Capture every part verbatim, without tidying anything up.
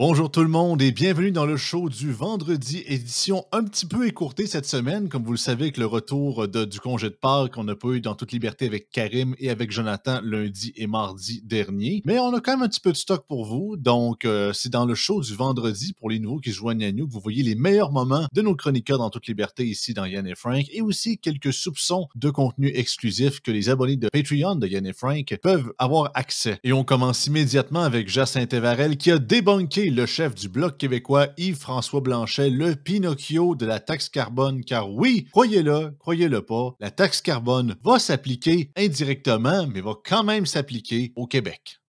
Bonjour tout le monde et bienvenue dans le show du vendredi, édition un petit peu écourtée cette semaine, comme vous le savez, avec le retour de, du congé de Pâques qu'on n'a pas eu dans Toute Liberté avec Karim et avec Jonathan lundi et mardi dernier. Mais on a quand même un petit peu de stock pour vous, donc euh, c'est dans le show du vendredi pour les nouveaux qui se joignent à nous que vous voyez les meilleurs moments de nos chroniqueurs dans Toute Liberté ici dans Yann et Frank, et aussi quelques soupçons de contenu exclusif que les abonnés de Patreon de Yann et Frank peuvent avoir accès. Et on commence immédiatement avec Jacinthe-Eve Arel qui a débunké le chef du Bloc québécois, Yves-François Blanchet, le Pinocchio de la taxe carbone, car oui, croyez-le, croyez-le pas, la taxe carbone va s'appliquer indirectement, mais va quand même s'appliquer au Québec.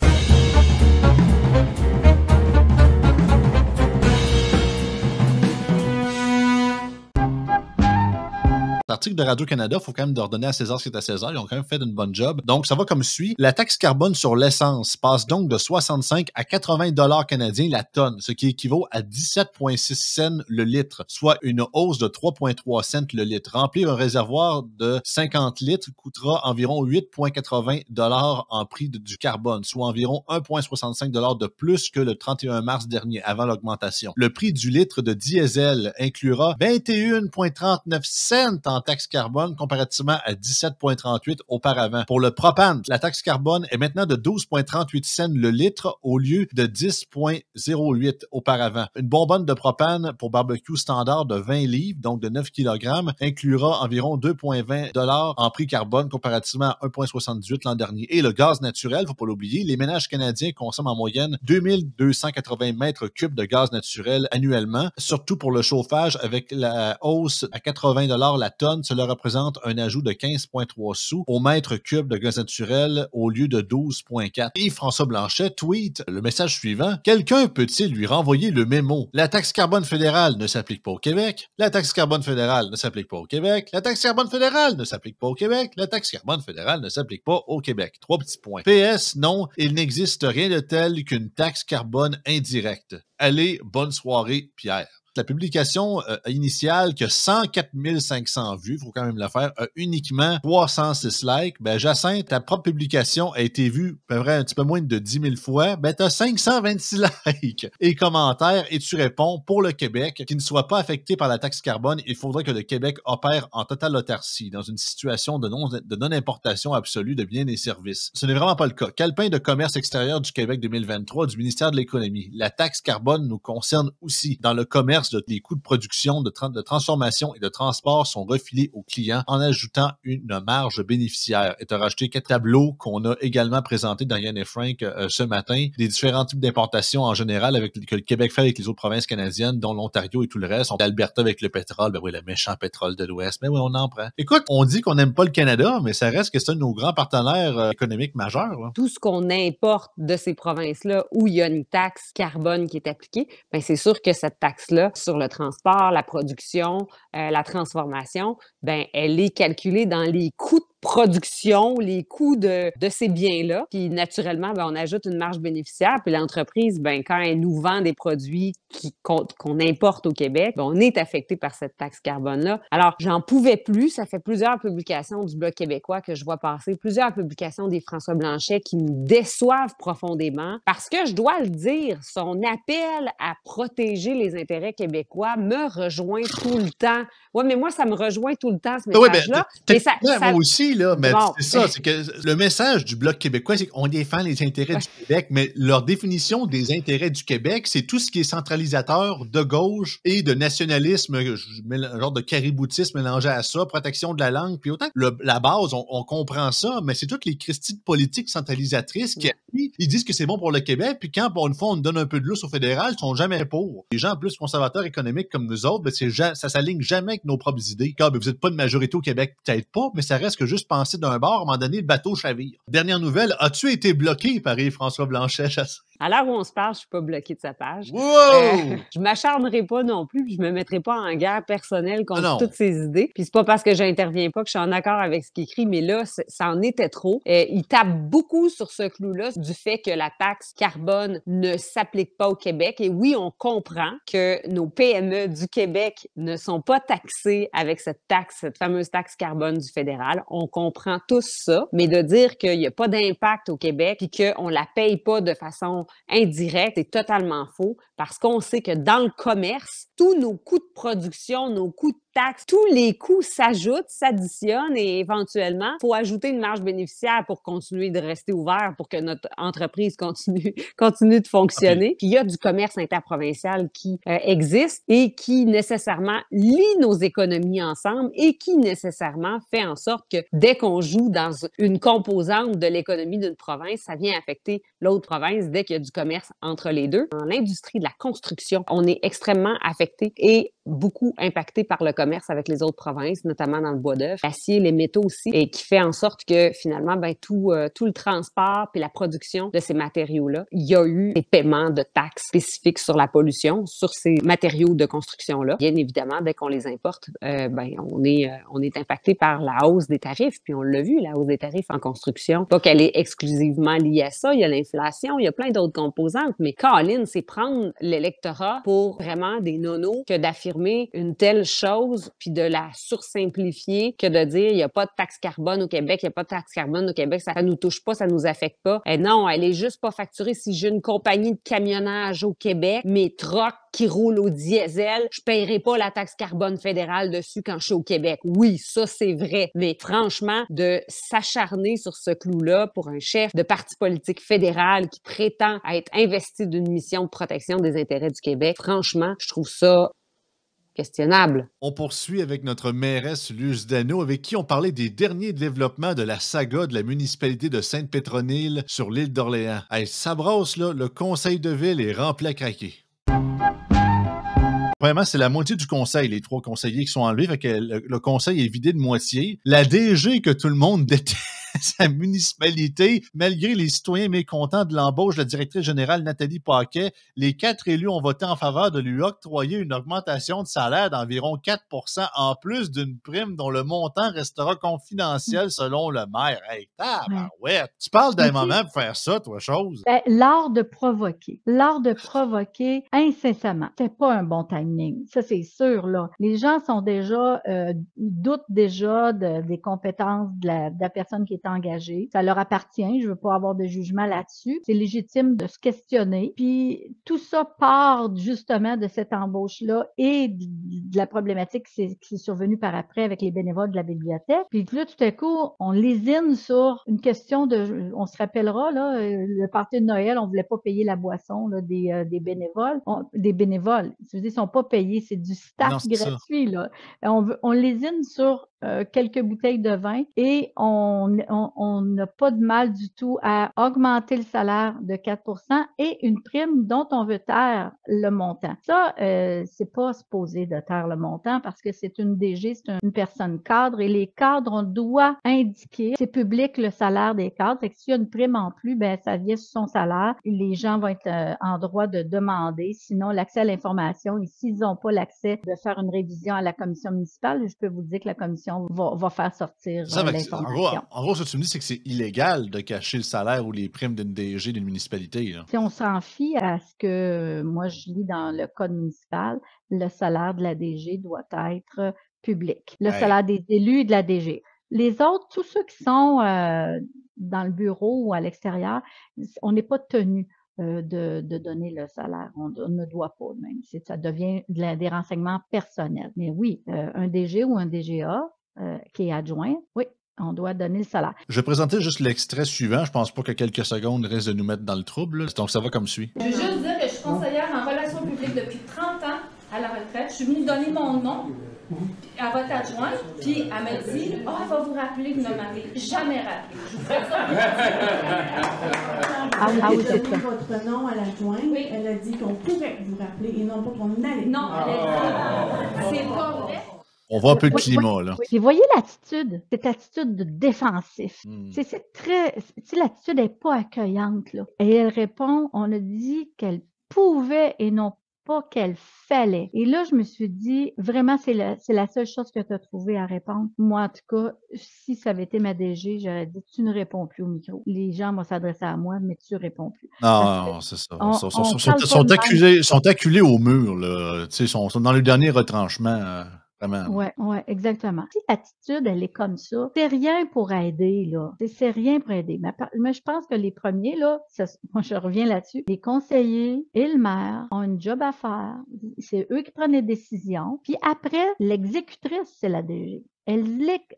L'article de Radio-Canada, il faut quand même leur donner à César ce qui est à César. Ils ont quand même fait une bonne job. Donc, ça va comme suit. La taxe carbone sur l'essence passe donc de soixante-cinq à quatre-vingts dollars canadiens la tonne, ce qui équivaut à dix-sept virgule six cents le litre, soit une hausse de trois virgule trois cents le litre. Remplir un réservoir de cinquante litres coûtera environ huit virgule quatre-vingts dollars en prix de, du carbone, soit environ un virgule soixante-cinq dollars de plus que le trente et un mars dernier, avant l'augmentation. Le prix du litre de diesel inclura vingt et un virgule trente-neuf cents en taxe carbone comparativement à dix-sept virgule trente-huit auparavant. Pour le propane, la taxe carbone est maintenant de douze virgule trente-huit cents le litre au lieu de dix virgule zéro huit auparavant. Une bonbonne de propane pour barbecue standard de vingt livres, donc de neuf kilogrammes, inclura environ deux virgule vingt dollars en prix carbone comparativement à un virgule soixante-dix-huit l'an dernier. Et le gaz naturel, faut pas l'oublier, les ménages canadiens consomment en moyenne deux mille deux cent quatre-vingts mètres cubes de gaz naturel annuellement, surtout pour le chauffage avec la hausse à quatre-vingts dollars la tonne. Cela représente un ajout de quinze virgule trois sous au mètre cube de gaz naturel au lieu de douze virgule quatre. Et François Blanchet tweet le message suivant. « Quelqu'un peut-il lui renvoyer le mémo? La taxe carbone fédérale ne s'applique pas au Québec. La taxe carbone fédérale ne s'applique pas au Québec. La taxe carbone fédérale ne s'applique pas au Québec. La taxe carbone fédérale ne s'applique pas au Québec. » Trois petits points. P S. Non, il n'existe rien de tel qu'une taxe carbone indirecte. Allez, bonne soirée, Pierre. La publication euh, initiale qui a cent quatre mille cinq cents vues, il faut quand même la faire, a uniquement trois cent six likes. Ben, Jacinthe, ta propre publication a été vue à peu près un petit peu moins de dix mille fois. Ben, tu as cinq cent vingt-six likes et commentaires et tu réponds pour le Québec qui ne soit pas affecté par la taxe carbone. Il faudrait que le Québec opère en totale autarcie dans une situation de non, de non-importation absolue de biens et services. Ce n'est vraiment pas le cas. Calepin de commerce extérieur du Québec deux mille vingt-trois du ministère de l'Économie. La taxe carbone nous concerne aussi dans le commerce. De, les coûts de production, de, tra de transformation et de transport sont refilés aux clients en ajoutant une marge bénéficiaire. Et tu as rajouté quatre tableaux qu'on a également présentés dans Yann et Frank euh, ce matin, des différents types d'importations en général avec, que le Québec fait avec les autres provinces canadiennes, dont l'Ontario et tout le reste. On a l'Alberta avec le pétrole, ben oui, le méchant pétrole de l'Ouest, mais oui, on en prend. Écoute, on dit qu'on n'aime pas le Canada, mais ça reste que c'est un de nos grands partenaires euh, économiques majeurs. Là. Tout ce qu'on importe de ces provinces-là où il y a une taxe carbone qui est appliquée, ben c'est sûr que cette taxe-là, sur le transport, la production, euh, la transformation, ben, elle est calculée dans les coûts de production, les coûts de, de ces biens-là. Puis naturellement, ben, on ajoute une marge bénéficiaire. Puis l'entreprise, ben, quand elle nous vend des produits qu'on qu'on importe au Québec, ben, on est affecté par cette taxe carbone-là. Alors, j'en pouvais plus. Ça fait plusieurs publications du Bloc québécois que je vois passer, plusieurs publications des François Blanchet qui me déçoivent profondément parce que, je dois le dire, son appel à protéger les intérêts québécois me rejoint tout le temps. Oui, mais moi, ça me rejoint tout le temps, ce message-là. Oui, ça, ça... moi aussi. Là, mais bon, c'est ça, c'est que le message du Bloc québécois, c'est qu'on défend les intérêts du Québec, mais leur définition des intérêts du Québec, c'est tout ce qui est centralisateur de gauche et de nationalisme, un genre de cariboutisme mélangé à ça, protection de la langue, puis autant que le, la base, on, on comprend ça, mais c'est toutes les cristies de politique centralisatrices qui appuient, ils disent que c'est bon pour le Québec, puis quand, pour une fois, on donne un peu de lousse au fédéral, ils sont jamais pour. Les gens, en plus, conservateurs économiques comme nous autres, ben, ja, ça s'aligne jamais avec nos propres idées. Car, ben, vous n'êtes pas de majorité au Québec, peut-être pas, mais ça reste que juste penser d'un bord, à un moment donné, le bateau chavire. Dernière nouvelle, as-tu été bloqué par Yves-François Blanchet? À l'heure où on se parle, je ne suis pas bloqué de sa page. Wow! Euh, je ne m'acharnerai pas non plus, puis je ne me mettrai pas en guerre personnelle contre non. toutes ses idées. Puis c'est pas parce que je n'interviens pas que je suis en accord avec ce qu'il écrit, mais là, ça en était trop. Euh, il tape beaucoup sur ce clou-là du fait que la taxe carbone ne s'applique pas au Québec. Et oui, on comprend que nos P M E du Québec ne sont pas taxées avec cette taxe, cette fameuse taxe carbone du fédéral. On comprend tous ça, mais de dire qu'il n'y a pas d'impact au Québec et qu'on ne la paye pas de façon indirecte est totalement faux. parce qu'on sait que dans le commerce, tous nos coûts de production, nos coûts de taxes, tous les coûts s'ajoutent, s'additionnent et éventuellement, il faut ajouter une marge bénéficiaire pour continuer de rester ouvert, pour que notre entreprise continue, continue de fonctionner. Okay. Puis il y a du commerce interprovincial qui euh, existe et qui nécessairement lie nos économies ensemble et qui nécessairement fait en sorte que dès qu'on joue dans une composante de l'économie d'une province, ça vient affecter l'autre province dès qu'il y a du commerce entre les deux. Dans l'industrie de la construction, on est extrêmement affecté et beaucoup impacté par le commerce avec les autres provinces, notamment dans le bois d'œuf, l'acier, les métaux aussi, et qui fait en sorte que finalement, ben, tout, euh, tout le transport puis la production de ces matériaux-là, il y a eu des paiements de taxes spécifiques sur la pollution, sur ces matériaux de construction-là. Bien évidemment, dès qu'on les importe, euh, ben, on est, euh, on est impacté par la hausse des tarifs, puis on l'a vu, la hausse des tarifs en construction. Pas qu'elle est exclusivement liée à ça, il y a l'inflation, il y a plein d'autres composantes, mais Colin, c'est prendre l'électorat pour vraiment des nonos que d'affirmer une telle chose, puis de la sursimplifier, que de dire il n'y a pas de taxe carbone au Québec, il n'y a pas de taxe carbone au Québec, ça ne nous touche pas, ça ne nous affecte pas. Et non, elle est juste pas facturée. Si j'ai une compagnie de camionnage au Québec, mes trocs qui roulent au diesel, je ne paierai pas la taxe carbone fédérale dessus quand je suis au Québec. Oui, ça c'est vrai, mais franchement, de s'acharner sur ce clou-là pour un chef de parti politique fédéral qui prétend être investi d'une mission de protection des intérêts du Québec, franchement, je trouve ça questionnable. On poursuit avec notre mairesse Luce Daneau, avec qui on parlait des derniers développements de la saga de la municipalité de Sainte-Pétronille sur l'île d'Orléans. Hey, ça brosse, là, le conseil de ville est rempli à craquer. Premièrement, c'est la moitié du conseil, les trois conseillers qui sont enlevés, fait que le, le conseil est vidé de moitié. La D G que tout le monde déteste, sa municipalité, malgré les citoyens mécontents de l'embauche de la directrice générale Nathalie Paquet, les quatre élus ont voté en faveur de lui octroyer une augmentation de salaire d'environ quatre pour cent en plus d'une prime dont le montant restera confidentiel selon le maire. Hey, tabarouette! Tu parles d'un moment pour faire ça, toi, chose? Ben, l'art de provoquer. L'art de provoquer incessamment. C'est pas un bon timing. Ça, c'est sûr, là. Les gens sont déjà, euh, doutent déjà de, des compétences de la, de la personne qui est engagé. Ça leur appartient. Je veux pas avoir de jugement là-dessus. C'est légitime de se questionner. Puis tout ça part justement de cette embauche-là et de la problématique qui s'est survenue par après avec les bénévoles de la bibliothèque. Puis là, tout à coup, on lésine sur une question de... On se rappellera, là, le party de Noël, on voulait pas payer la boisson là, des, euh, des bénévoles. On, des bénévoles, ils ne sont pas payés. C'est du staff gratuit, là. On, on lésine sur Euh, quelques bouteilles de vin et on on, on n'a pas de mal du tout à augmenter le salaire de quatre pour cent et une prime dont on veut taire le montant. Ça, euh, c'est pas supposé de taire le montant parce que c'est une D G, c'est une personne cadre et les cadres, on doit indiquer, c'est public le salaire des cadres, fait que s'il y a une prime en plus, ben ça vient sur son salaire. Les gens vont être euh, en droit de demander, sinon l'accès à l'information, et s'ils n'ont pas l'accès de faire une révision à la commission municipale, je peux vous dire que la commission Va, va faire sortir ça, euh, l'information. En gros, en gros, ce que tu me dis, c'est que c'est illégal de cacher le salaire ou les primes d'une D G d'une municipalité. Là. Si on s'en fie à ce que moi je lis dans le code municipal, le salaire de la D G doit être public. Le hey. salaire des élus et de la D G. Les autres, tous ceux qui sont euh, dans le bureau ou à l'extérieur, on n'est pas tenu euh, de, de donner le salaire. On, on ne doit pas, même. C'est, ça devient de la, des renseignements personnels. Mais oui, euh, un D G ou un D G A, Euh, qui est adjoint, oui, on doit donner le salaire. Je vais présenter juste l'extrait suivant. Je pense pas que quelques secondes restent de nous mettre dans le trouble. Donc, ça va comme suit. Je veux juste dire que je suis conseillère en relations publiques depuis trente ans à la retraite. Je suis venue donner mon nom à votre adjointe, puis elle m'a dit « Ah, oh, elle va vous rappeler que ne m'avez jamais rappelé. » Je vous fais ça. Ah, vous avez donné votre nom à l'adjointe. Oui. Elle a dit qu'on pourrait vous rappeler et non pas qu'on allait. Non, elle a dit « C'est pas vrai. » On voit un peu de climat, oui, là. Oui. Et voyez l'attitude, cette attitude de défensif. Mm. C'est, c'est très, c'est, l'attitude n'est pas accueillante, là. Et elle répond, on a dit qu'elle pouvait et non pas qu'elle fallait. Et là, je me suis dit, vraiment, c'est la, c'est la seule chose que tu as trouvée à répondre. Moi, en tout cas, si ça avait été ma D G, j'aurais dit, tu ne réponds plus au micro. Les gens vont s'adresser à moi, mais tu ne réponds plus. Non, non, c'est ça. Ils sont, sont, sont, sont, sont, sont acculés au mur, là. Ils sont, sont dans le dernier retranchement. Euh... Vraiment. Oui, ouais, exactement. Si l'attitude, elle est comme ça, c'est rien pour aider, là. C'est rien pour aider. Mais, mais je pense que les premiers, là, ça, moi, je reviens là-dessus, les conseillers et le maire ont une job à faire. C'est eux qui prennent les décisions. Puis après, l'exécutrice, c'est la D G. Elle,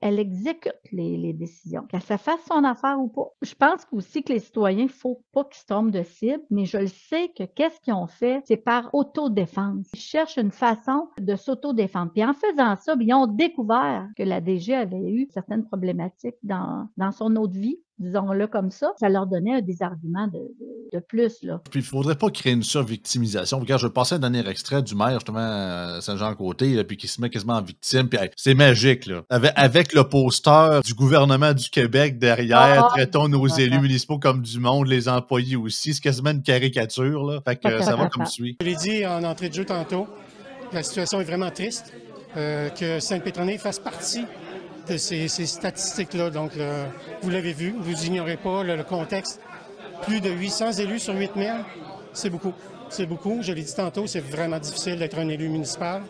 elle exécute les, les décisions, qu'elle se fasse son affaire ou pas. Je pense aussi que les citoyens, il ne faut pas qu'ils se tombent de cible, mais je le sais que qu'est-ce qu'ils ont fait, c'est par autodéfense. Ils cherchent une façon de s'autodéfendre. Puis en faisant ça, ils ont découvert que la D G avait eu certaines problématiques dans, dans son autre vie. Disons-le comme ça, ça leur donnait des arguments de, de, de plus. Là. Puis il ne faudrait pas créer une survictimisation. Regarde, je passais un dernier extrait du maire, justement, Saint-Jean-Côté, puis qui se met quasiment en victime, puis hey, c'est magique, là. Avec, avec le poster du gouvernement du Québec derrière, ah, traitons nos ah, élus ah, municipaux comme du monde, les employés aussi, c'est quasiment une caricature, là. Fait que euh, ça va comme suit. Je l'ai dit en entrée de jeu tantôt, la situation est vraiment triste, euh, que Sainte-Pétronille fasse partie de ces, ces statistiques-là. Donc, le, vous l'avez vu, vous n'ignorez pas le, le contexte. Plus de huit cents élus sur huit mille, c'est beaucoup. C'est beaucoup. Je l'ai dit tantôt, c'est vraiment difficile d'être un élu municipal.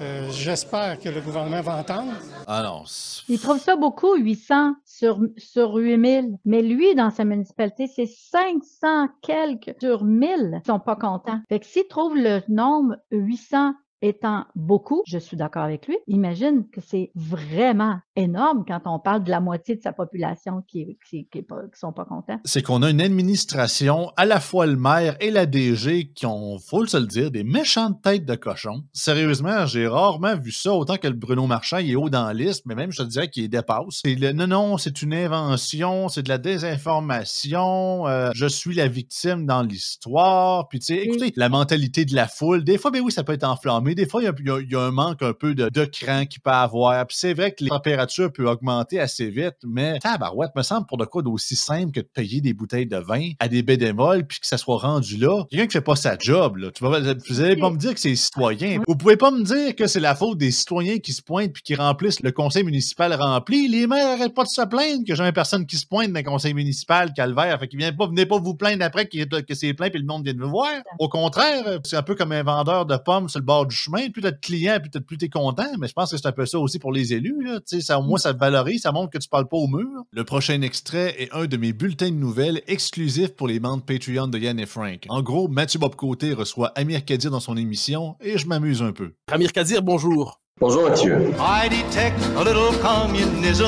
Euh, j'espère que le gouvernement va entendre. Ah non. Il trouve ça beaucoup, huit cents sur, sur huit mille. Mais lui, dans sa municipalité, c'est cinq cents quelques sur mille qui ne sont pas contents. Fait que s'il trouve le nombre huit cents étant beaucoup, je suis d'accord avec lui, imagine que c'est vraiment énorme quand on parle de la moitié de sa population qui, qui, qui, qui sont pas contents. C'est qu'on a une administration, à la fois le maire et la D G, qui ont, faut se le dire, des méchantes têtes de cochon. Sérieusement, j'ai rarement vu ça, autant que le Bruno Marchand, il est haut dans la liste, mais même, je te dirais qu'il dépasse. Et le, non, non, c'est une invention, c'est de la désinformation, euh, je suis la victime dans l'histoire, puis tu sais, écoutez, et... la mentalité de la foule, des fois, ben oui, ça peut être enflammé. Mais des fois, il y, y, y a un manque un peu de, de cran qu'il peut avoir. Puis c'est vrai que les températures peuvent augmenter assez vite, mais tabarouette, me semble pour le code aussi simple que de payer des bouteilles de vin à des bédémoles puis que ça soit rendu là. Quelqu'un qui fait pas sa job, là. Tu vas, vous allez pas me dire que c'est les citoyens. Vous pouvez pas me dire que c'est la faute des citoyens qui se pointent puis qui remplissent le conseil municipal rempli. Les maires n'arrêtent pas de se plaindre que jamais personne qui se pointe dans le conseil municipal, calvaire. Fait qu'ils viennent pas, venez pas vous plaindre après que, que c'est plein puis le monde vient de vous voir. Au contraire, c'est un peu comme un vendeur de pommes sur le bord du chemin, plus d'être client, plus t'es, plus t'es content, mais je pense que c'est un peu ça aussi pour les élus. Là. Ça, au moins, ça te valorise, ça montre que tu parles pas au mur. Le prochain extrait est un de mes bulletins de nouvelles exclusifs pour les membres Patreon de Yann et Frank. En gros, Mathieu Bock-Côté reçoit Amir Khadir dans son émission et je m'amuse un peu. Amir Khadir, bonjour. Bonjour Mathieu. I detect a little communism.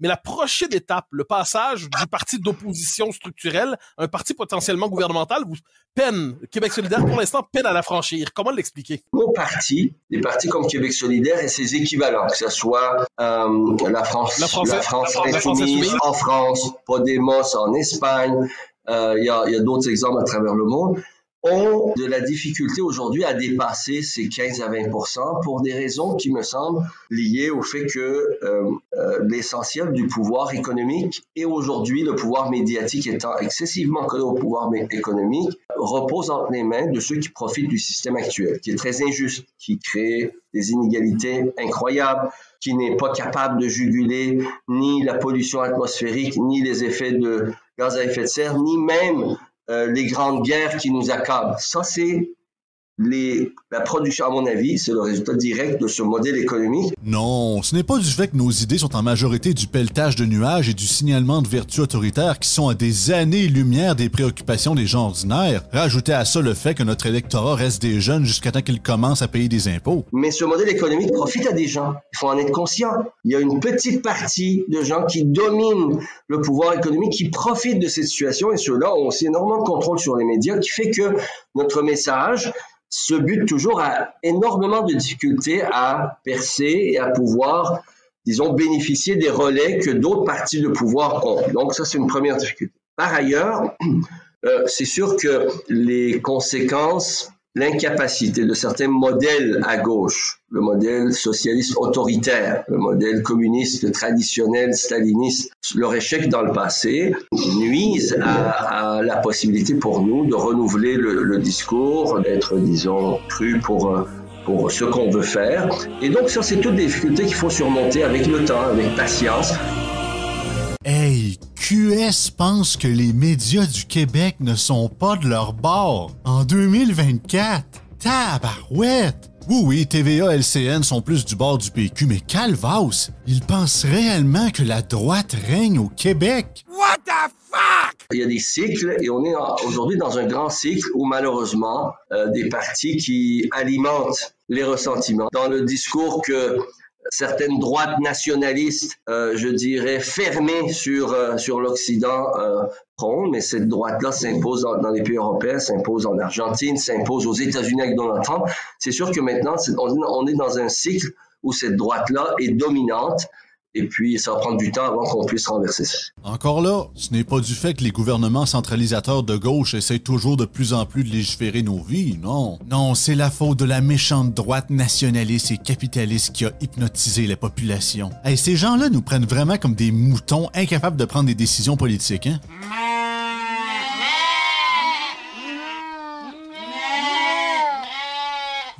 Mais la prochaine étape, le passage du parti d'opposition structurelle à un parti potentiellement gouvernemental, vous peine, Québec solidaire, pour l'instant, peine à la franchir. Comment l'expliquer? Nos partis, des partis comme Québec solidaire et ses équivalents, que ce soit euh, la France, la, Français, la, France, la, France, la France insoumise en France, Podemos en Espagne, il euh, y a, y a d'autres exemples à travers le monde, ont de la difficulté aujourd'hui à dépasser ces quinze à vingt pour cent pour des raisons qui me semblent liées au fait que euh, euh, l'essentiel du pouvoir économique et aujourd'hui le pouvoir médiatique étant excessivement collé au pouvoir économique repose entre les mains de ceux qui profitent du système actuel, qui est très injuste, qui crée des inégalités incroyables, qui n'est pas capable de juguler ni la pollution atmosphérique, ni les effets de gaz à effet de serre, ni même Euh, les grandes guerres qui nous accablent. Ça, c'est les, la production, à mon avis, c'est le résultat direct de ce modèle économique. Non, ce n'est pas du fait que nos idées sont en majorité du pelletage de nuages et du signalement de vertus autoritaires qui sont à des années-lumière des préoccupations des gens ordinaires. Rajoutez à ça le fait que notre électorat reste des jeunes jusqu'à temps qu'ils commencent à payer des impôts. Mais ce modèle économique profite à des gens. Il faut en être conscient. Il y a une petite partie de gens qui dominent le pouvoir économique, qui profitent de cette situation, et ceux-là ont aussi énormément de contrôle sur les médias, qui fait que notre message se bute toujours à énormément de difficultés à percer et à pouvoir, disons, bénéficier des relais que d'autres partis de pouvoir ont. Donc ça, c'est une première difficulté. Par ailleurs, euh, c'est sûr que les conséquences, l'incapacité de certains modèles à gauche, le modèle socialiste autoritaire, le modèle communiste traditionnel, staliniste, leur échec dans le passé, nuisent à, à la possibilité pour nous de renouveler le, le discours, d'être, disons, cru pour, pour ce qu'on veut faire. Et donc ça, c'est toutes des difficultés qu'il faut surmonter avec le temps, avec patience. Hey, Q S pense que les médias du Québec ne sont pas de leur bord en deux mille vingt-quatre. Tabarouette! Oui, oui, T V A, L C N sont plus du bord du P Q, mais calvasse! Ils pensent réellement que la droite règne au Québec? What the fuck? Il y a des cycles, et on est aujourd'hui dans un grand cycle où, malheureusement, euh, des partis qui alimentent les ressentiments. Dans le discours que certaines droites nationalistes, euh, je dirais, fermées sur, euh, sur l'Occident, euh, mais cette droite-là s'impose dans, dans les pays européens, s'impose en Argentine, s'impose aux États-Unis avec Donald Trump. C'est sûr que maintenant, c'est, on, on est dans un cycle où cette droite-là est dominante. Et puis, ça va prendre du temps avant qu'on puisse renverser ça. Encore là, ce n'est pas du fait que les gouvernements centralisateurs de gauche essaient toujours de plus en plus de légiférer nos vies, non. Non, c'est la faute de la méchante droite nationaliste et capitaliste qui a hypnotisé la population. Hey, ces gens-là nous prennent vraiment comme des moutons incapables de prendre des décisions politiques, hein?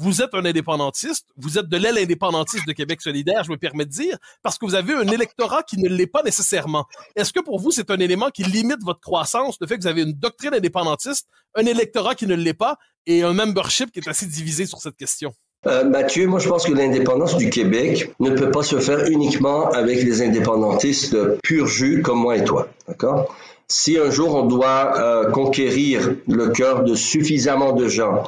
Vous êtes un indépendantiste, vous êtes de l'aile indépendantiste de Québec solidaire, je me permets de dire, parce que vous avez un électorat qui ne l'est pas nécessairement. Est-ce que pour vous, c'est un élément qui limite votre croissance, le fait que vous avez une doctrine indépendantiste, un électorat qui ne l'est pas et un membership qui est assez divisé sur cette question? Euh, Mathieu, moi je pense que l'indépendance du Québec ne peut pas se faire uniquement avec les indépendantistes pur jus comme moi et toi, d'accord? Si un jour on doit euh, conquérir le cœur de suffisamment de gens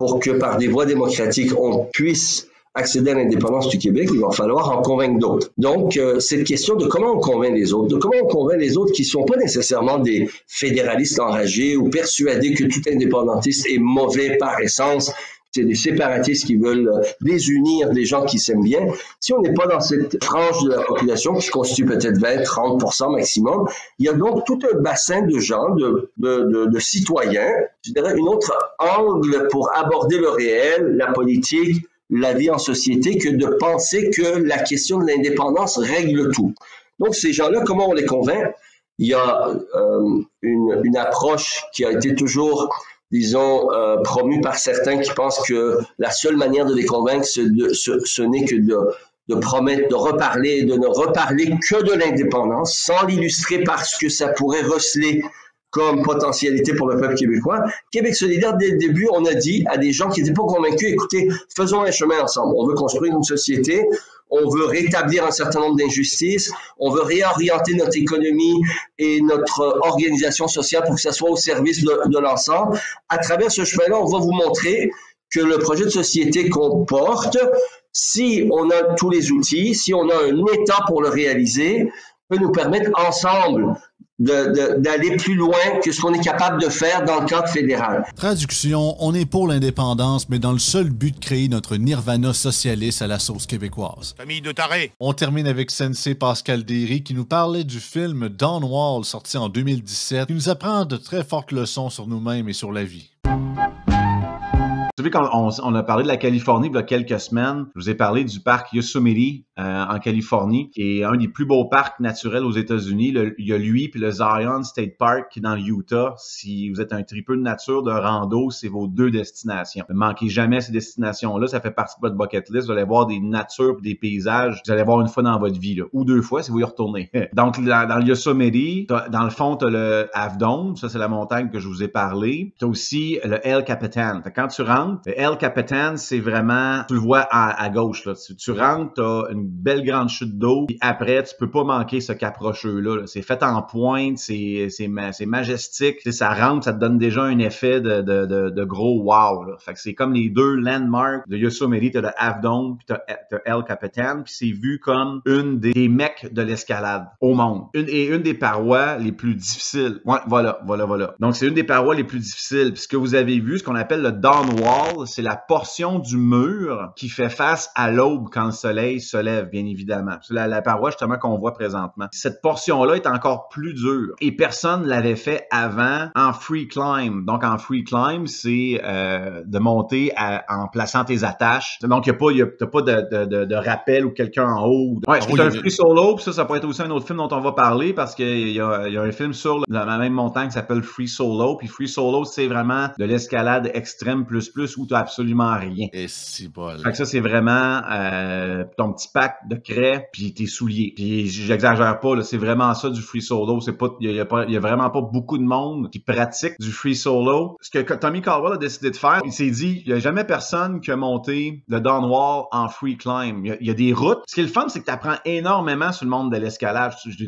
pour que par des voies démocratiques, on puisse accéder à l'indépendance du Québec, il va falloir en convaincre d'autres. Donc, euh, cette question de comment on convainc les autres, de comment on convainc les autres qui ne sont pas nécessairement des fédéralistes enragés ou persuadés que tout indépendantiste est mauvais par essence, c'est des séparatistes qui veulent désunir des gens qui s'aiment bien. Si on n'est pas dans cette frange de la population qui constitue peut-être vingt à trente pour cent maximum, il y a donc tout un bassin de gens, de, de, de, de citoyens, je dirais une autre angle pour aborder le réel, la politique, la vie en société, que de penser que la question de l'indépendance règle tout. Donc ces gens-là, comment on les convainc? Il y a euh, une, une approche qui a été toujours... disons, euh, promu par certains qui pensent que la seule manière de les convaincre, de, ce, ce n'est que de, de promettre, de reparler, de ne reparler que de l'indépendance, sans l'illustrer parce que ça pourrait receler comme potentialité pour le peuple québécois. Québec solidaire, dès le début, on a dit à des gens qui n'étaient pas convaincus, écoutez, faisons un chemin ensemble, on veut construire une société, on veut rétablir un certain nombre d'injustices, on veut réorienter notre économie et notre organisation sociale pour que ça soit au service de, de l'ensemble. À travers ce chemin-là, on va vous montrer que le projet de société qu'on porte, si on a tous les outils, si on a un état pour le réaliser, peut nous permettre ensemble De, de, d'aller plus loin que ce qu'on est capable de faire dans le cadre fédéral. Traduction, on est pour l'indépendance, mais dans le seul but de créer notre nirvana socialiste à la sauce québécoise. Famille de tarés! On termine avec Sensei Pascal Déry qui nous parlait du film Dawn Wall, sorti en deux mille dix-sept, qui nous apprend de très fortes leçons sur nous-mêmes et sur la vie. Vous savez, quand on, on a parlé de la Californie il y a quelques semaines, je vous ai parlé du parc Yosemite euh, en Californie, qui est un des plus beaux parcs naturels aux États-Unis. Le, il y a lui puis le Zion State Park qui est dans le Utah. Si vous êtes un tripeux de nature, de rando, c'est vos deux destinations. Ne manquez jamais ces destinations-là. Ça fait partie de votre bucket list. Vous allez voir des natures, des paysages. Vous allez voir une fois dans votre vie, là, ou deux fois si vous y retournez. Donc, dans, dans le Yosemite, dans le fond, tu as le Half Dome. Ça, c'est la montagne que je vous ai parlé. Tu as aussi le El Capitan. Fait, quand tu rentres, El Capitan, c'est vraiment, tu le vois à, à gauche, là. Tu, tu rentres, t'as une belle grande chute d'eau, puis après, tu peux pas manquer ce cap rocheux-là, là. C'est fait en pointe, c'est, c'est, c'est majestique. Tu sais, ça rentre, ça te donne déjà un effet de, de, de, de gros wow, là. Fait que c'est comme les deux landmarks de Yosemite, t'as le Half Dome, puis t'as, t'as El Capitan, puis c'est vu comme une des, des mecs de l'escalade au monde. Une, et une des parois les plus difficiles. Ouais, voilà, voilà, voilà. Donc, c'est une des parois les plus difficiles. Puis ce que vous avez vu, ce qu'on appelle le Dawn Wall, c'est la portion du mur qui fait face à l'aube quand le soleil se lève, bien évidemment. C'est la, la paroi, justement, qu'on voit présentement. Cette portion-là est encore plus dure et personne ne l'avait fait avant en free climb. Donc, en free climb, c'est euh, de monter à, en plaçant tes attaches. Donc, il n'y a pas, y a, pas de, de, de, de rappel ou quelqu'un en haut. Ouais, c'est un free solo, puis ça, ça pourrait être aussi un autre film dont on va parler parce qu'il y a, y a un film sur la même montagne qui s'appelle Free Solo. Puis Free Solo, c'est vraiment de l'escalade extrême plus plus plus où tu n'as absolument rien. Et si bon. Fait que ça, c'est vraiment euh, ton petit pack de craie puis tes souliers. Puis j'exagère pas, là, c'est vraiment ça du free solo. C'est pas, il y, y, y a vraiment pas beaucoup de monde qui pratique du free solo. Ce que Tommy Caldwell a décidé de faire, il s'est dit, il n'y a jamais personne qui a monté le Dawn Wall en free climb. Il y, y a des routes. Ce qui est le fun, c'est que tu apprends énormément sur le monde de l'escalade. J'ai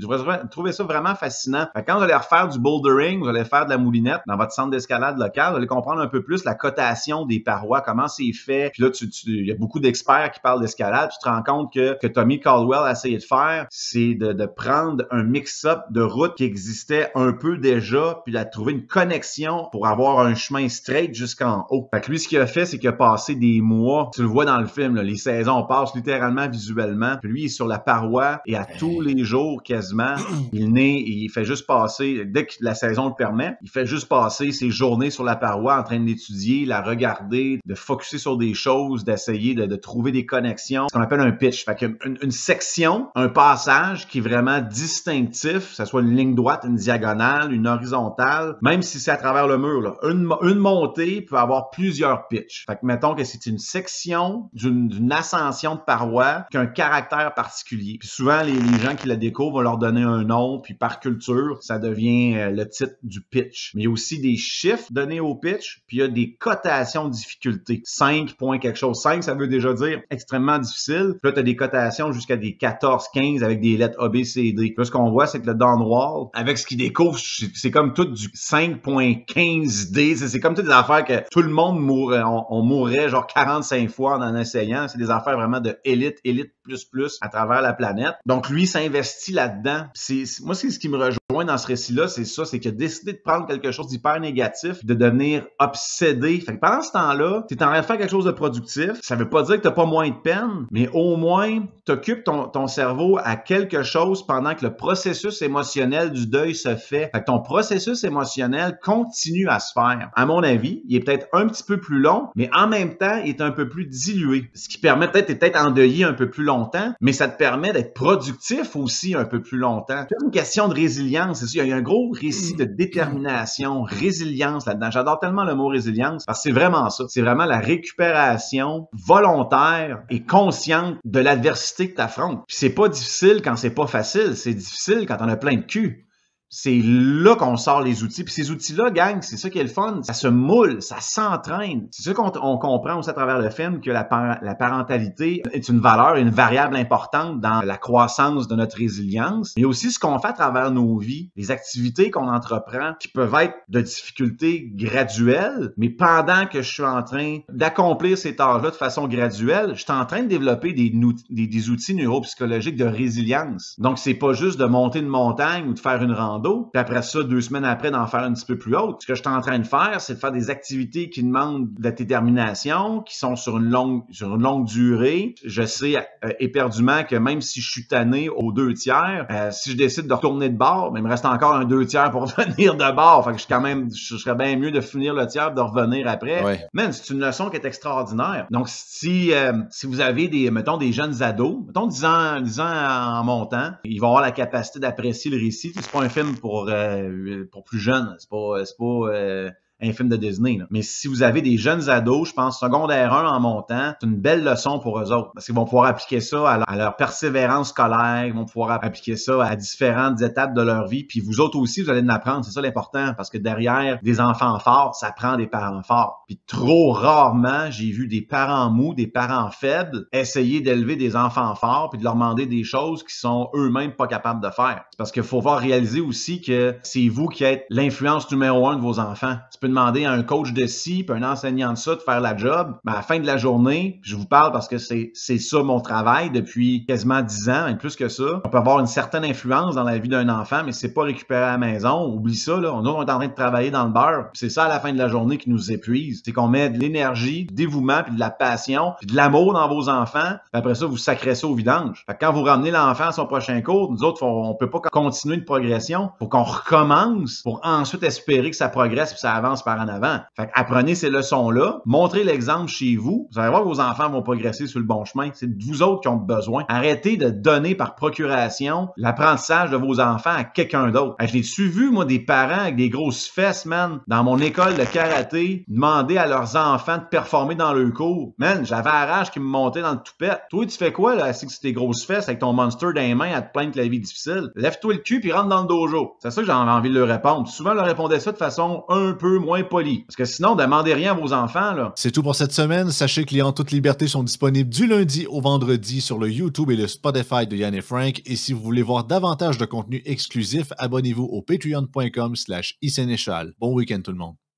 trouvé ça vraiment fascinant. Fait que quand vous allez refaire du bouldering, vous allez faire de la moulinette dans votre centre d'escalade local, vous allez comprendre un peu plus la cotation des parois, comment c'est fait. Puis là, tu, tu, il y a beaucoup d'experts qui parlent d'escalade. Tu te rends compte que, que Tommy Caldwell a essayé de faire, c'est de, de prendre un mix-up de routes qui existait un peu déjà, puis de trouver une connexion pour avoir un chemin straight jusqu'en haut. Fait que lui, ce qu'il a fait, c'est qu'il a passé des mois, tu le vois dans le film, là, les saisons passent littéralement visuellement, puis lui, il est sur la paroi et à tous les jours, quasiment, il naît et il fait juste passer, dès que la saison le permet, il fait juste passer ses journées sur la paroi en train de l'étudier, la regarder, de focusser sur des choses, d'essayer de, de trouver des connexions, ce qu'on appelle un pitch. Fait qu'une une section, un passage qui est vraiment distinctif, que ce soit une ligne droite, une diagonale, une horizontale, même si c'est à travers le mur, là. Une, une montée peut avoir plusieurs pitches. Fait que mettons que c'est une section d'une, d'une ascension de paroi qui a un caractère particulier. Puis souvent, les, les gens qui la découvrent vont leur donner un nom, puis par culture, ça devient euh, le titre du pitch. Mais il y a aussi des chiffres donnés au pitch, puis il y a des cotations de difficulté. cinq points quelque chose. cinq, ça veut déjà dire extrêmement difficile. Puis là, tu as des cotations jusqu'à des quatorze, quinze avec des lettres A, B, C, D. Puis là, ce qu'on voit, c'est que le Dawn Wall, avec ce qu'il découvre, c'est comme tout du cinq point quinze D. C'est, c'est comme toutes des affaires que tout le monde mourrait. On, on mourrait genre quarante-cinq fois en en essayant. C'est des affaires vraiment de élite, élite plus plus à travers la planète. Donc, lui, s'investit là-dedans. C'est, c'est, moi, c'est ce qui me rejoint dans ce récit-là, c'est ça, c'est qu'il a décidé de prendre quelque chose d'hyper négatif, de devenir obsédé. Fait que pendant ce temps-là, t'es en train de faire quelque chose de productif. Ça veut pas dire que t'as pas moins de peine, mais au moins, t'occupes ton, ton cerveau à quelque chose pendant que le processus émotionnel du deuil se fait. Fait que ton processus émotionnel continue à se faire. À mon avis, il est peut-être un petit peu plus long, mais en même temps, il est un peu plus dilué. Ce qui permet peut-être, t'es peut-être endeuillé un peu plus longtemps, mais ça te permet d'être productif aussi un peu plus longtemps. C'est une question de résilience. C'est sûr, il y a un gros récit de détermination, résilience là-dedans. J'adore tellement le mot résilience parce que c'est vraiment ça. C'est vraiment la récupération volontaire et consciente de l'adversité que t'affrontes. Puis c'est pas difficile quand c'est pas facile. C'est difficile quand on a plein de cul. C'est là qu'on sort les outils. Puis ces outils-là, gang, c'est ça qui est le fun. Ça se moule, ça s'entraîne. C'est ça qu'on on comprend aussi à travers le film, que la, par- la parentalité est une valeur, une variable importante dans la croissance de notre résilience. Mais aussi ce qu'on fait à travers nos vies, les activités qu'on entreprend qui peuvent être de difficultés graduelles, mais pendant que je suis en train d'accomplir ces tâches-là de façon graduelle, je suis en train de développer des, nou- des, des outils neuropsychologiques de résilience. Donc, c'est pas juste de monter une montagne ou de faire une randonnée. Puis après ça, deux semaines après, d'en faire un petit peu plus haute. Ce que je suis en train de faire, c'est de faire des activités qui demandent de la détermination, qui sont sur une longue, sur une longue durée. Je sais euh, éperdument que même si je suis tanné aux deux tiers, euh, si je décide de retourner de bord, mais il me reste encore un deux tiers pour revenir de bord. Fait que je, quand même, je serais bien mieux de finir le tiers et de revenir après. Ouais. Man, c'est une leçon qui est extraordinaire. Donc, si, euh, si vous avez des, mettons, des jeunes ados, mettons dix ans, dix ans en montant, ils vont avoir la capacité d'apprécier le récit. C'est pas un film pour, euh, pour plus jeunes. C'est pas, c'est pas euh, un film de Disney. Là. Mais si vous avez des jeunes ados, je pense secondaire un en montant, c'est une belle leçon pour eux autres. Parce qu'ils vont pouvoir appliquer ça à leur, à leur persévérance scolaire, ils vont pouvoir appliquer ça à différentes étapes de leur vie. Puis vous autres aussi, vous allez en apprendre. C'est ça l'important. Parce que derrière des enfants forts, ça prend des parents forts. Puis trop rarement, j'ai vu des parents mous, des parents faibles, essayer d'élever des enfants forts puis de leur demander des choses qu'ils sont eux-mêmes pas capables de faire. C'est parce qu'il faut voir réaliser aussi que c'est vous qui êtes l'influence numéro un de vos enfants. C'est demander à un coach de ci puis un enseignant de ça de faire la job, mais à la fin de la journée, je vous parle parce que c'est, c'est ça mon travail depuis quasiment dix ans, et plus que ça. On peut avoir une certaine influence dans la vie d'un enfant, mais c'est pas récupéré à la maison. Oublie ça, là. Nous, on est en train de travailler dans le beurre. C'est ça, à la fin de la journée, qui nous épuise. C'est qu'on met de l'énergie, du dévouement, puis de la passion, puis de l'amour dans vos enfants, puis après ça, vous sacrez ça au vidange. Fait que quand vous ramenez l'enfant à son prochain cours, nous autres, on peut pas continuer une progression. Faut qu'on recommence pour ensuite espérer que ça progresse puis ça avance passe par en avant. Fait que apprenez ces leçons-là, montrez l'exemple chez vous. Vous allez voir que vos enfants vont progresser sur le bon chemin. C'est de vous autres qui ont besoin. Arrêtez de donner par procuration l'apprentissage de vos enfants à quelqu'un d'autre. Je l'ai-tu vu, moi, des parents avec des grosses fesses, man, dans mon école de karaté, demander à leurs enfants de performer dans le cours. Man, j'avais la rage qui me montait dans le toupette. Toi, tu fais quoi, là, si c'est tes grosses fesses avec ton monster dans les mains à te plaindre que la vie est difficile? Lève-toi le cul puis rentre dans le dojo. C'est ça que j'avais envie de leur répondre. Souvent, je leur répondais ça de façon un peu moins polie. Parce que sinon, demandez rien à vos enfants, là. C'est tout pour cette semaine. Sachez que les En Toute Liberté sont disponibles du lundi au vendredi sur le YouTube et le Spotify de Yann et Frank. Et si vous voulez voir davantage de contenu exclusif, abonnez-vous au patreon point com slash i sénéchal. Bon week-end tout le monde.